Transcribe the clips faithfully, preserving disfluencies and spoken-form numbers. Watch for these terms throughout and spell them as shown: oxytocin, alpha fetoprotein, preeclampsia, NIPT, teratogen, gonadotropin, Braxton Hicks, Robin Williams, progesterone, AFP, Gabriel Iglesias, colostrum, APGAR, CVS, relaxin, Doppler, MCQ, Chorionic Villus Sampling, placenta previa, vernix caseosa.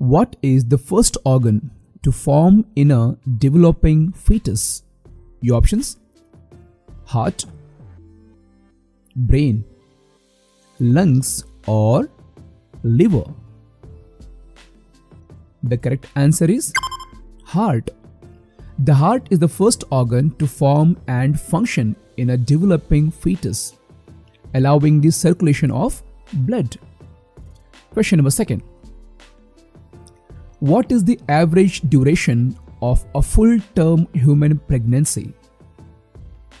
What is the first organ to form in a developing fetus? Your options: heart, brain, lungs, or liver. The correct answer is heart. The heart is the first organ to form and function in a developing fetus, allowing the circulation of blood. Question number second. What is the average duration of a full-term human pregnancy?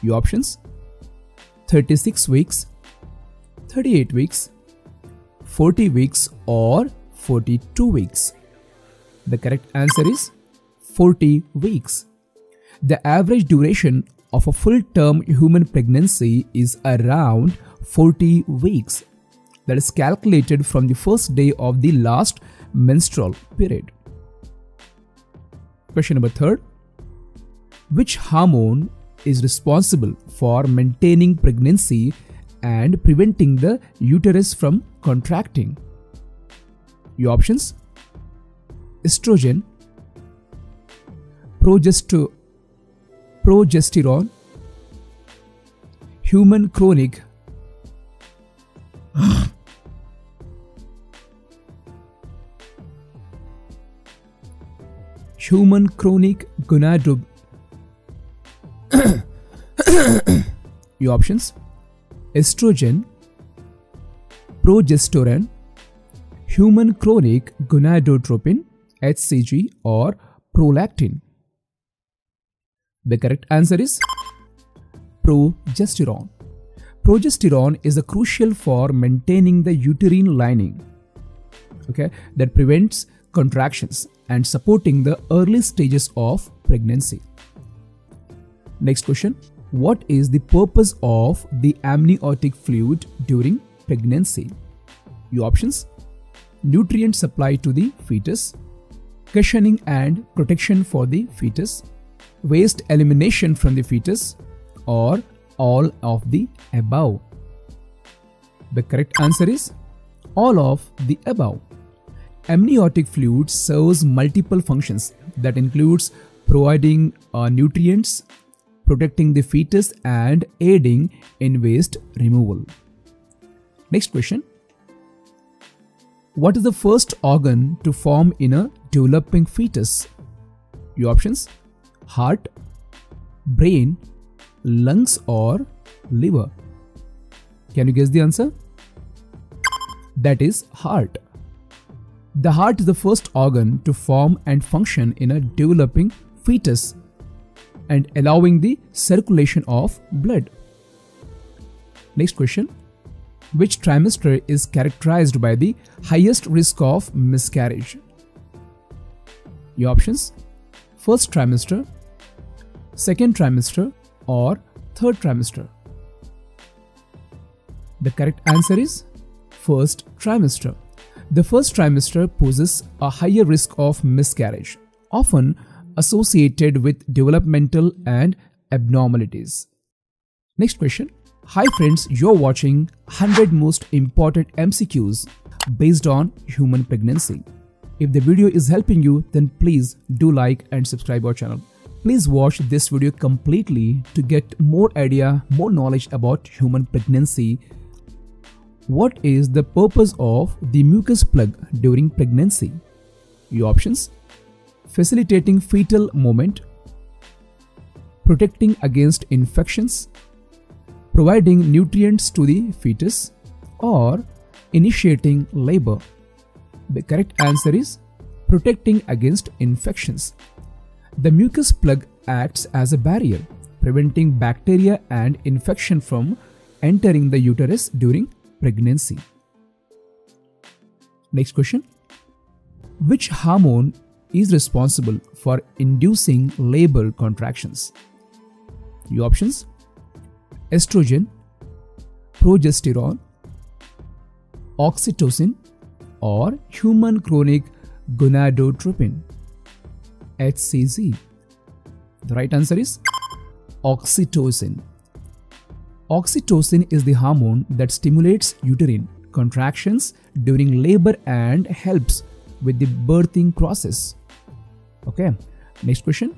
Your options: thirty-six weeks, thirty-eight weeks, forty weeks, or forty-two weeks. The correct answer is forty weeks. The average duration of a full-term human pregnancy is around forty weeks. That is calculated from the first day of the last menstrual period. Question number third. Which hormone is responsible for maintaining pregnancy and preventing the uterus from contracting? Your options: estrogen, progester- progesterone, human chorionic human chorionic gonadotrope. Your options: estrogen, progesterone, human chorionic gonadotropin, H C G, or prolactin. The correct answer is progesterone. Progesterone is a crucial for maintaining the uterine lining, okay, that prevents contractions and supporting the early stages of pregnancy. Next question. What is the purpose of the amniotic fluid during pregnancy? Your options: nutrient supply to the fetus, cushioning and protection for the fetus, waste elimination from the fetus, or all of the above. The correct answer is all of the above. Amniotic fluid serves multiple functions that includes providing uh, nutrients, protecting the fetus, and aiding in waste removal. Next question. What is the first organ to form in a developing fetus? Your options: heart, brain, lungs, or liver. Can you guess the answer? That is heart. The heart is the first organ to form and function in a developing fetus and allowing the circulation of blood. Next question. Which trimester is characterized by the highest risk of miscarriage? Your options: first trimester, second trimester, or third trimester. The correct answer is first trimester. The first trimester poses a higher risk of miscarriage, often associated with developmental and abnormalities. Next question. Hi friends, you're watching one hundred most important M C Qs based on human pregnancy. If the video is helping you, then please do like and subscribe our channel. Please watch this video completely to get more idea, more knowledge about human pregnancy. What is the purpose of the mucus plug during pregnancy? Your options: facilitating fetal movement, protecting against infections, providing nutrients to the fetus, or initiating labor. The correct answer is protecting against infections. The mucus plug acts as a barrier, preventing bacteria and infection from entering the uterus during pregnancy. Next question. Which hormone is responsible for inducing labor contractions? Your options: estrogen, progesterone, oxytocin, or human chorionic gonadotropin, H C G. The right answer is oxytocin. Oxytocin is the hormone that stimulates uterine contractions during labor and helps with the birthing process. Okay, next question.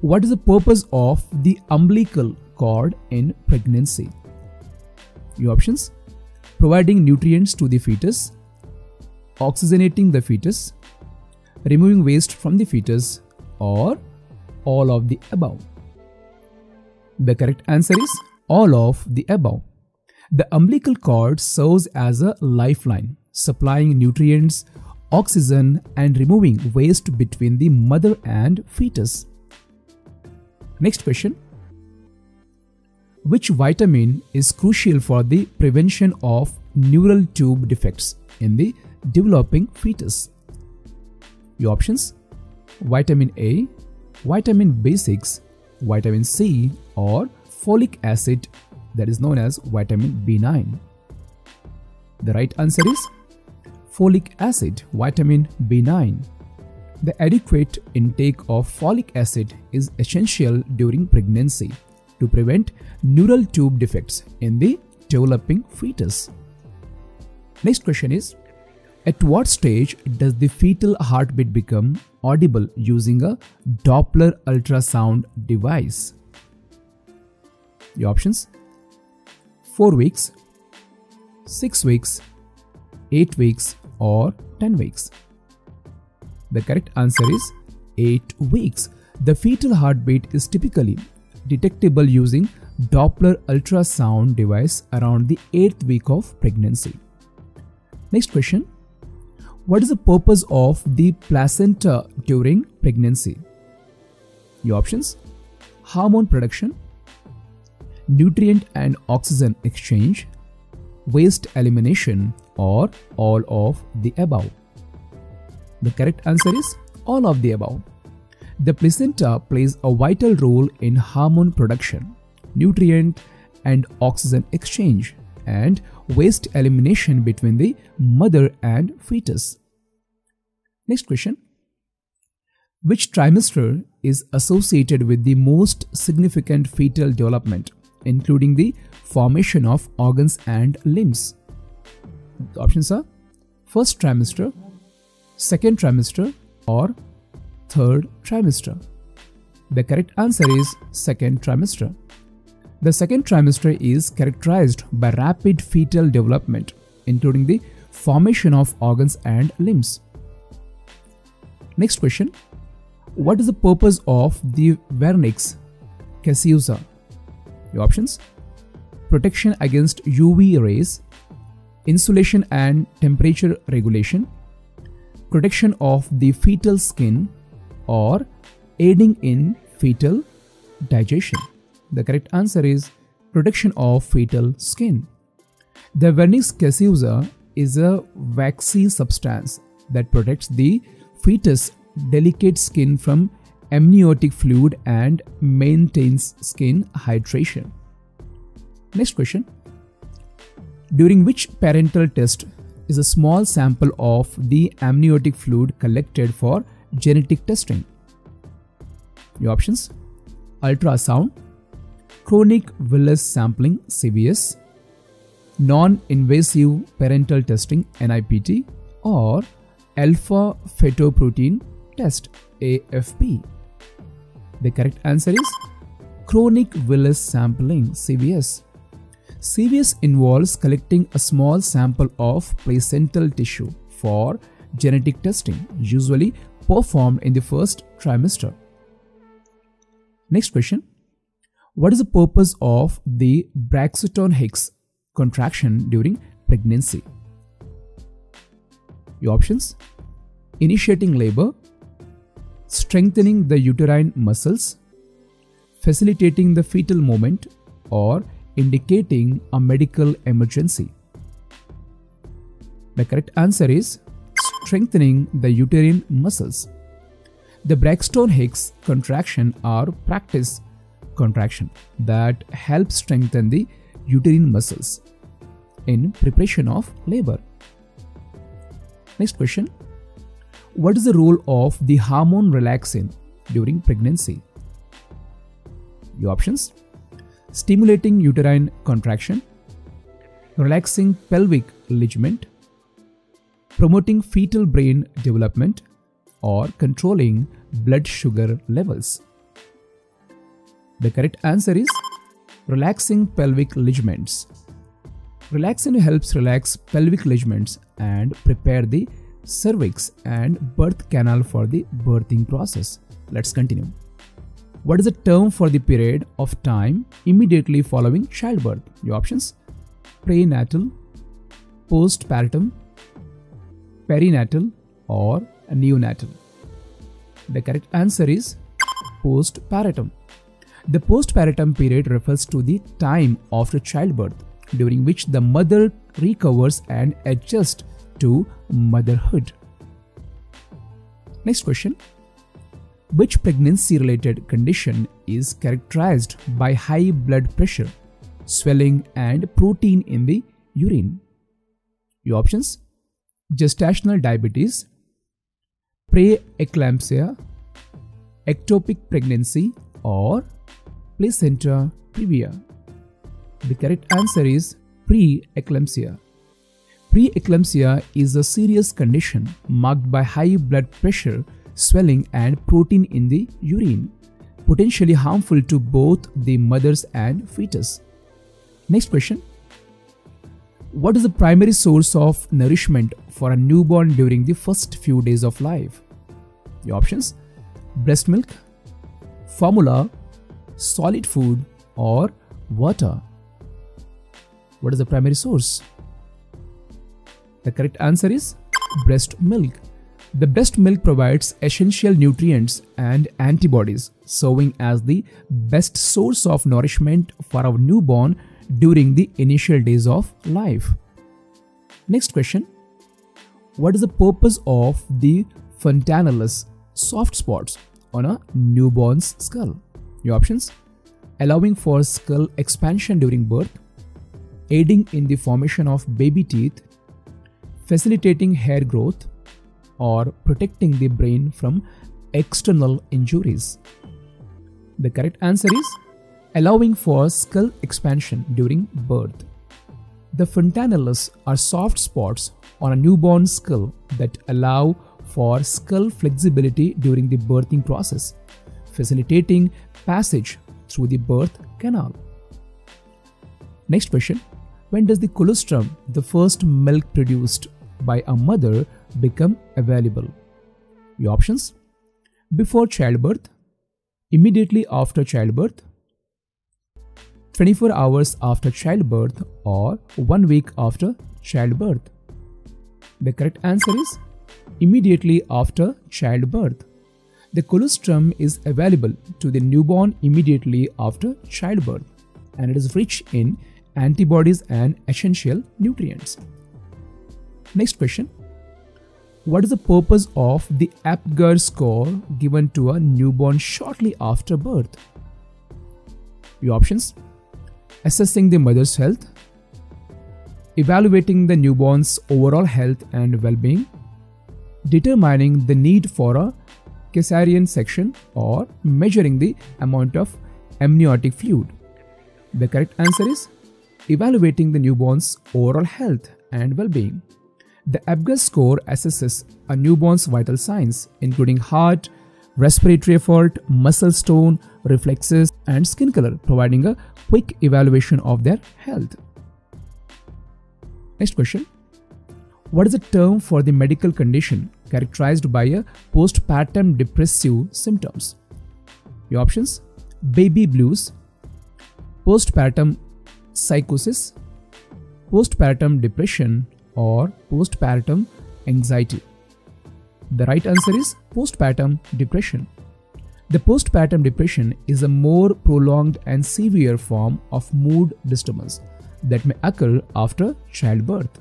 What is the purpose of the umbilical cord in pregnancy? Your options: providing nutrients to the fetus, oxygenating the fetus, removing waste from the fetus, or all of the above. The correct answer is all of the above. The umbilical cord serves as a lifeline, supplying nutrients, oxygen, and removing waste between the mother and fetus. Next question. Which vitamin is crucial for the prevention of neural tube defects in the developing fetus? Your options: vitamin A, vitamin B six, vitamin C, or folic acid, that is known as vitamin B nine. The right answer is folic acid, vitamin B nine. The adequate intake of folic acid is essential during pregnancy to prevent neural tube defects in the developing fetus. Next question is, at what stage does the fetal heartbeat become audible using a Doppler ultrasound device? Your options: four weeks, six weeks, eight weeks, or ten weeks. The correct answer is eight weeks. The fetal heartbeat is typically detectable using Doppler ultrasound device around the eighth week of pregnancy. Next question. What is the purpose of the placenta during pregnancy? Your options: hormone production, nutrient and oxygen exchange, waste elimination, or all of the above. The correct answer is all of the above. The placenta plays a vital role in hormone production, nutrient and oxygen exchange, and waste elimination between the mother and fetus. Next question. Which trimester is associated with the most significant fetal development, including the formation of organs and limbs? The options are first trimester, second trimester, or third trimester. The correct answer is second trimester. The second trimester is characterized by rapid fetal development, including the formation of organs and limbs. Next question. What is the purpose of the vernix caseosa? Your options: protection against U V rays, insulation and temperature regulation, protection of the fetal skin, or aiding in fetal digestion. The correct answer is protection of fetal skin. The vernix caseosa is a waxy substance that protects the fetus' delicate skin from amniotic fluid and maintains skin hydration. Next question. During which parental test is a small sample of the amniotic fluid collected for genetic testing? Your options: ultrasound, Chorionic Villus Sampling C V S, non-invasive parental testing N I P T, or alpha fetoprotein test A F P. The correct answer is Chorionic Villus Sampling C V S. C V S involves collecting a small sample of placental tissue for genetic testing, usually performed in the first trimester. Next question. What is the purpose of the Braxton Hicks contraction during pregnancy? Your options: initiating labor, strengthening the uterine muscles, facilitating the fetal movement, or indicating a medical emergency. The correct answer is strengthening the uterine muscles. The Braxton Hicks contraction are practice contraction that helps strengthen the uterine muscles in preparation of labor. Next question. What is the role of the hormone relaxin during pregnancy? Your options: stimulating uterine contraction, relaxing pelvic ligament, promoting fetal brain development, or controlling blood sugar levels? The correct answer is relaxing pelvic ligaments. Relaxin helps relax pelvic ligaments and prepare the cervix and birth canal for the birthing process. Let's continue. What is the term for the period of time immediately following childbirth? Your options: prenatal, postpartum, perinatal, or neonatal. The correct answer is postpartum. The postpartum period refers to the time after childbirth, during which the mother recovers and adjusts to motherhood. Next question. Which pregnancy-related condition is characterized by high blood pressure, swelling, and protein in the urine? Your options: gestational diabetes, preeclampsia, ectopic pregnancy, or placenta previa. The correct answer is preeclampsia. Preeclampsia is a serious condition marked by high blood pressure, swelling, and protein in the urine, potentially harmful to both the mothers and fetus. Next question. What is the primary source of nourishment for a newborn during the first few days of life? The options: breast milk, formula, solid food, or water. What is the primary source? The correct answer is breast milk. The breast milk provides essential nutrients and antibodies, serving as the best source of nourishment for a newborn during the initial days of life. Next question. What is the purpose of the fontanellus soft spots on a newborn's skull? Your options: allowing for skull expansion during birth, aiding in the formation of baby teeth, facilitating hair growth, or protecting the brain from external injuries. The correct answer is allowing for skull expansion during birth. The fontanelles are soft spots on a newborn skull that allow for skull flexibility during the birthing process, facilitating passage through the birth canal. Next question. When does the colostrum, the first milk produced by a mother, become available? Your options: before childbirth, immediately after childbirth, twenty-four hours after childbirth, or one week after childbirth. The correct answer is immediately after childbirth. The colostrum is available to the newborn immediately after childbirth, and it is rich in antibodies and essential nutrients. Next question. What is the purpose of the APGAR score given to a newborn shortly after birth? Your options: assessing the mother's health, evaluating the newborn's overall health and well-being, determining the need for a cesarean section, or measuring the amount of amniotic fluid. The correct answer is evaluating the newborn's overall health and well-being. The APGAR score assesses a newborn's vital signs, including heart, respiratory effort, muscle tone, reflexes, and skin color, providing a quick evaluation of their health. Next question. What is the term for the medical condition characterized by a postpartum depressive symptoms? Your options: baby blues, postpartum psychosis, postpartum depression, or postpartum anxiety. The right answer is postpartum depression. The postpartum depression is a more prolonged and severe form of mood disturbance that may occur after childbirth.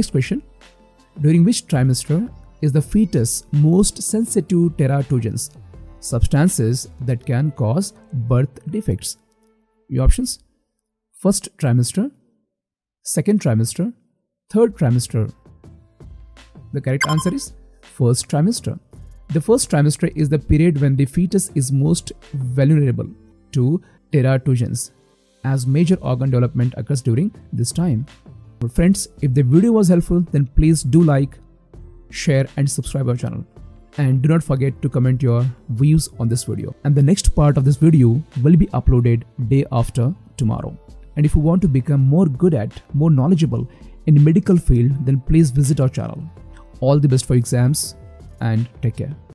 Next question. During which trimester is the fetus most sensitive to teratogens, substances that can cause birth defects? Your options: first trimester, second trimester, third trimester. The correct answer is first trimester. The first trimester is the period when the fetus is most vulnerable to teratogens, as major organ development occurs during this time. Well, friends, if the video was helpful, then please do like, share and subscribe our channel. And do not forget to comment your views on this video. And the next part of this video will be uploaded day after tomorrow. And if you want to become more good at, more knowledgeable in the medical field, then please visit our channel. All the best for exams and take care.